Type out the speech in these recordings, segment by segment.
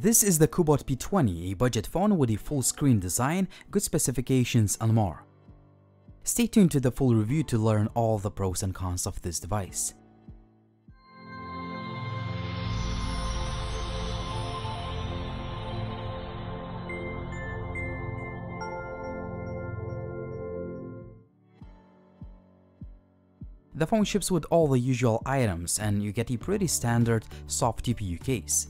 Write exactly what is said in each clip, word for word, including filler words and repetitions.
This is the Cubot P twenty, a budget phone with a full screen design, good specifications and more. Stay tuned to the full review to learn all the pros and cons of this device. The phone ships with all the usual items and you get a pretty standard soft T P U case.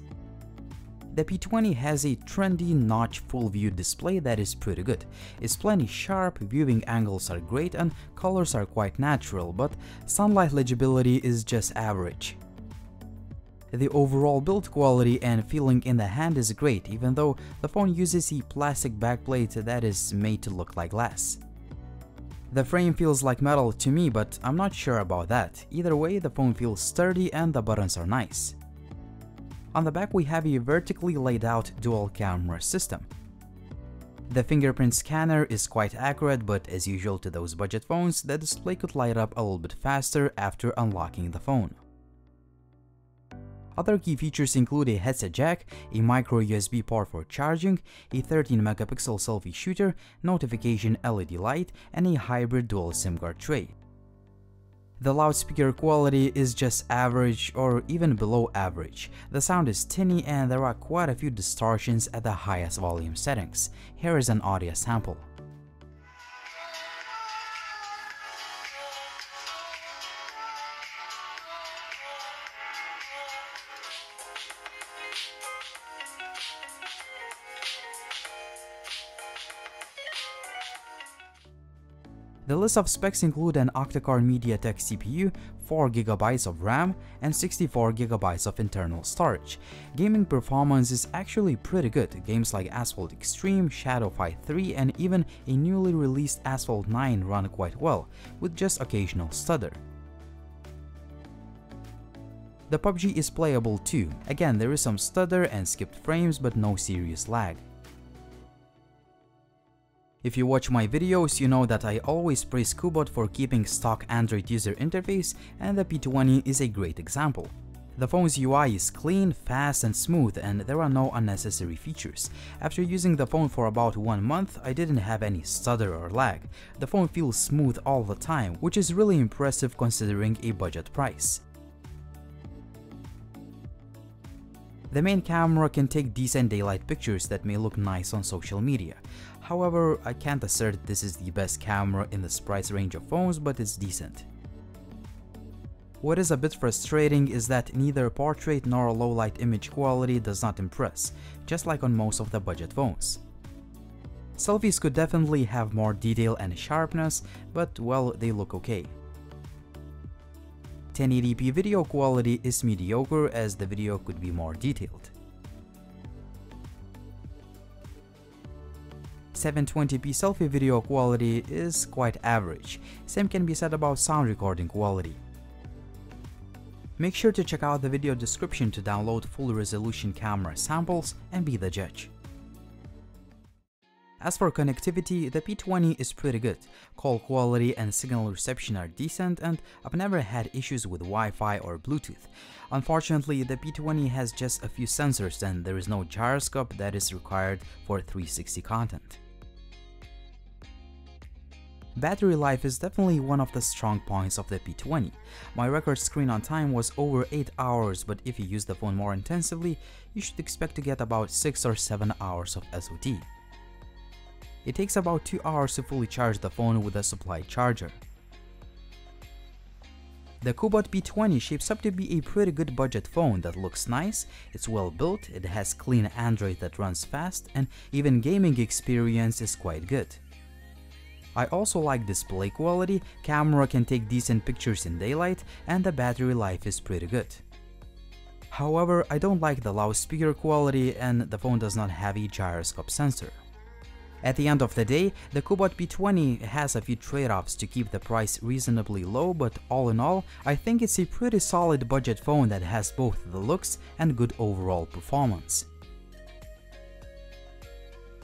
The P twenty has a trendy notch full view display that is pretty good. It's plenty sharp, viewing angles are great and colors are quite natural, but sunlight legibility is just average. The overall build quality and feeling in the hand is great, even though the phone uses a plastic backplate that is made to look like glass. The frame feels like metal to me, but I'm not sure about that. Either way, the phone feels sturdy and the buttons are nice. On the back, we have a vertically laid out dual camera system. The fingerprint scanner is quite accurate, but as usual to those budget phones, the display could light up a little bit faster after unlocking the phone. Other key features include a headset jack, a micro U S B port for charging, a thirteen megapixel selfie shooter, notification L E D light, and a hybrid dual SIM card tray. The loudspeaker quality is just average or even below average. The sound is tinny and there are quite a few distortions at the highest volume settings. Here is an audio sample. The list of specs include an octa-core MediaTek C P U, four gigabytes of RAM, and sixty-four gigabytes of internal storage. Gaming performance is actually pretty good. Games like Asphalt Extreme, Shadow Fight three, and even a newly released Asphalt nine run quite well, with just occasional stutter. The P U B G is playable too. Again, there is some stutter and skipped frames, but no serious lag. If you watch my videos, you know that I always praise Cubot for keeping stock Android user interface, and the P twenty is a great example. The phone's U I is clean, fast and smooth, and there are no unnecessary features. After using the phone for about one month, I didn't have any stutter or lag. The phone feels smooth all the time, which is really impressive considering a budget price. The main camera can take decent daylight pictures that may look nice on social media. However, I can't assert this is the best camera in this price range of phones, but it's decent. What is a bit frustrating is that neither portrait nor low light image quality does not impress, just like on most of the budget phones. Selfies could definitely have more detail and sharpness, but well, they look okay. ten eighty p video quality is mediocre as the video could be more detailed. seven twenty p selfie video quality is quite average. Same can be said about sound recording quality. Make sure to check out the video description to download full resolution camera samples and be the judge. As for connectivity, the P twenty is pretty good. Call quality and signal reception are decent, and I've never had issues with Wi-Fi or Bluetooth. Unfortunately, the P twenty has just a few sensors and there is no gyroscope that is required for three sixty content. Battery life is definitely one of the strong points of the P twenty. My record screen on time was over eight hours, but if you use the phone more intensively, you should expect to get about six or seven hours of S O T. It takes about two hours to fully charge the phone with a supply charger. The Cubot P twenty shapes up to be a pretty good budget phone that looks nice, it's well built, it has clean Android that runs fast, and even gaming experience is quite good. I also like display quality, camera can take decent pictures in daylight, and the battery life is pretty good. However, I don't like the loudspeaker quality and the phone does not have a gyroscope sensor. At the end of the day, the Cubot P twenty has a few trade-offs to keep the price reasonably low, but all in all, I think it's a pretty solid budget phone that has both the looks and good overall performance.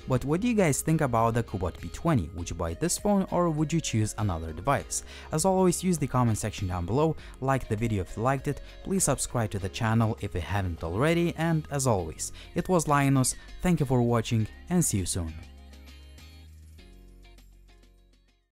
But what do you guys think about the Cubot P twenty? Would you buy this phone or would you choose another device? As always, use the comment section down below, like the video if you liked it, please subscribe to the channel if you haven't already, and as always, it was Linus, thank you for watching and see you soon.